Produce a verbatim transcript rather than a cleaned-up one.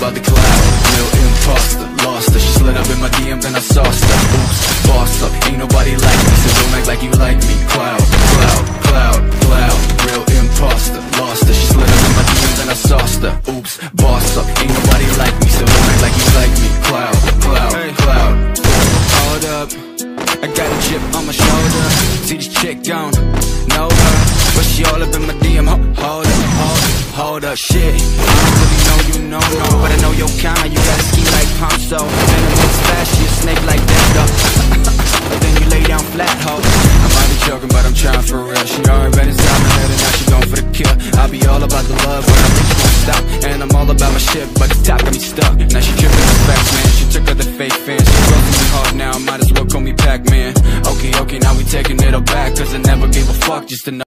about to collapse. Real imposter, lost her. She slid up in my D M, then I sauced her. Oops, boss up, ain't nobody like me, so don't act like you like me. Cloud, cloud, cloud, cloud. Real imposter, lost her. She slid up in my D M, then I sauced her. Oops, boss up, ain't nobody like me, so don't act like you like me. Cloud, cloud, cloud. Hold up, I got a chip on my shoulder. See this chick gone, know her, but she all up in my D M. Hold up, hold up. Hold up, shit, I don't really know you, no, no, but I know your kind. You got a ski like Ponzo, and it moves fast, she a snake like that, though. Then you lay down flat, ho. I might be joking, but I'm trying for real. She already been inside my head, and now she going for the kill. I'll be all about the love, when I think she won't stop. And I'm all about my shit, but the top got me stuck. Now she tripping the facts, man, she took out the fake fans. She broke me hard now, might as well call me Pac-Man. Okay, okay, now we taking it all back, cause I never gave a fuck, just to know.